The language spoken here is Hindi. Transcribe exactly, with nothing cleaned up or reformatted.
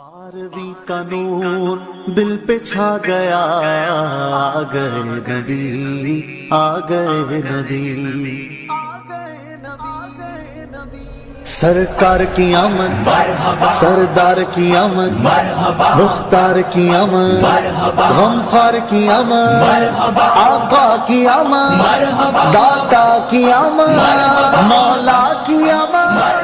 बारहवीं का नूर दिल पे छा गया, आ गए नबी आ गए नबी सरकार की आमद, सरदार की आमद, मुख्तार की आमद, गमखार की आमद, आका की आमद, दाता की आमद, मौला की आमद।